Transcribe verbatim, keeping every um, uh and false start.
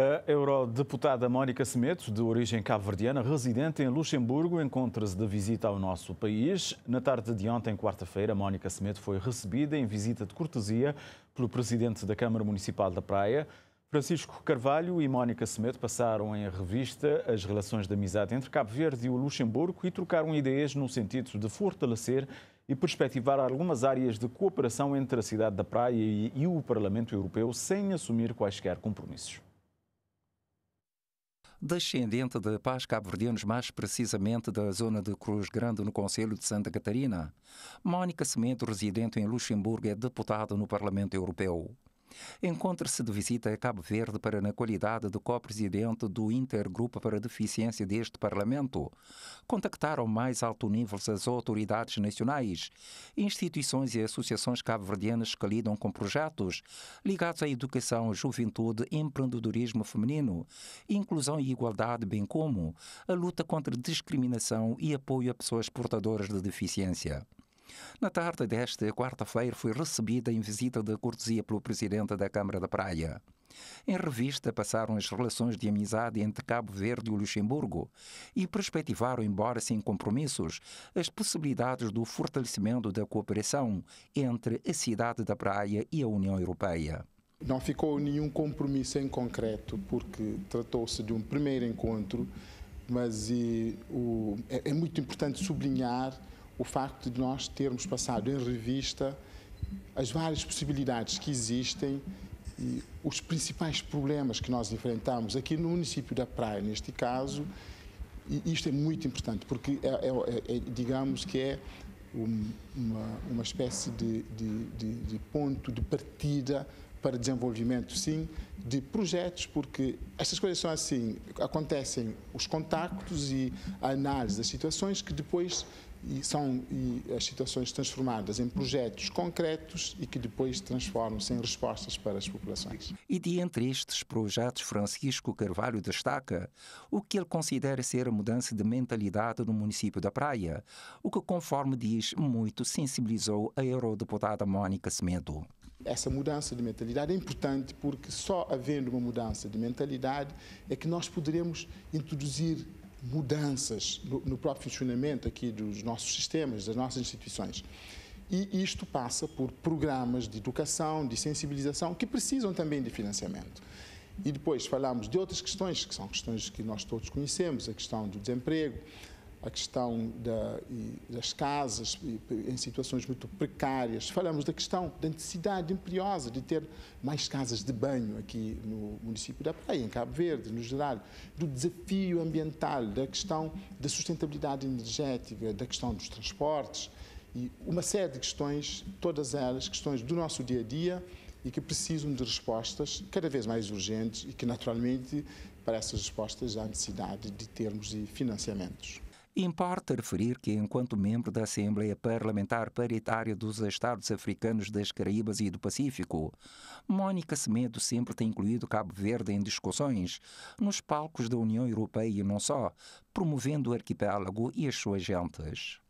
A eurodeputada Mónica Semedo, de origem cabo-verdiana, residente em Luxemburgo, encontra-se de visita ao nosso país. Na tarde de ontem, quarta-feira, Mónica Semedo foi recebida em visita de cortesia pelo presidente da Câmara Municipal da Praia. Francisco Carvalho e Mónica Semedo passaram em revista as relações de amizade entre Cabo Verde e o Luxemburgo e trocaram ideias no sentido de fortalecer e perspectivar algumas áreas de cooperação entre a cidade da Praia e o Parlamento Europeu, sem assumir quaisquer compromissos. Descendente de pais cabo-verdianos, mais precisamente da zona de Cruz Grande, no concelho de Santa Catarina, Mónica Semedo, residente em Luxemburgo, é deputada no Parlamento Europeu. Encontra-se de visita a Cabo Verde para, na qualidade de co-presidente do Intergrupo para a Deficiência deste Parlamento, contactar ao mais alto nível as autoridades nacionais, instituições e associações cabo-verdianas que lidam com projetos ligados à educação, juventude, empreendedorismo feminino, inclusão e igualdade, bem como a luta contra a discriminação e apoio a pessoas portadoras de deficiência. Na tarde desta quarta-feira foi recebida em visita de cortesia pelo presidente da Câmara da Praia. Em revista passaram as relações de amizade entre Cabo Verde e Luxemburgo e perspectivaram, embora sem compromissos, as possibilidades do fortalecimento da cooperação entre a cidade da Praia e a União Europeia. Não ficou nenhum compromisso em concreto, porque tratou-se de um primeiro encontro, mas e, o, é, é muito importante sublinhar o facto de nós termos passado em revista as várias possibilidades que existem e os principais problemas que nós enfrentamos aqui no município da Praia, neste caso, e isto é muito importante, porque, é, é, é, digamos que é uma, uma espécie de, de, de, de ponto de partida para desenvolvimento, sim, de projetos, porque estas coisas são assim, acontecem os contactos e a análise das situações que depois e são e as situações transformadas em projetos concretos e que depois transformam-se em respostas para as populações. E de entre estes projetos, Francisco Carvalho destaca o que ele considera ser a mudança de mentalidade no município da Praia, o que, conforme diz, muito sensibilizou a eurodeputada Mónica Semedo. Essa mudança de mentalidade é importante, porque só havendo uma mudança de mentalidade é que nós poderemos introduzir mudanças no, no próprio funcionamento aqui dos nossos sistemas, das nossas instituições. E isto passa por programas de educação, de sensibilização, que precisam também de financiamento. E depois falamos de outras questões, que são questões que nós todos conhecemos, a questão do desemprego, a questão da, das casas em situações muito precárias. Falamos da questão da necessidade imperiosa de ter mais casas de banho aqui no município da Praia, em Cabo Verde, no geral, do desafio ambiental, da questão da sustentabilidade energética, da questão dos transportes e uma série de questões, todas elas questões do nosso dia a dia e que precisam de respostas cada vez mais urgentes e que, naturalmente, para essas respostas há necessidade de termos de financiamentos. Importa referir que, enquanto membro da Assembleia Parlamentar Paritária dos Estados Africanos, das Caraíbas e do Pacífico, Mónica Semedo sempre tem incluído Cabo Verde em discussões nos palcos da União Europeia e não só, promovendo o arquipélago e as suas gentes.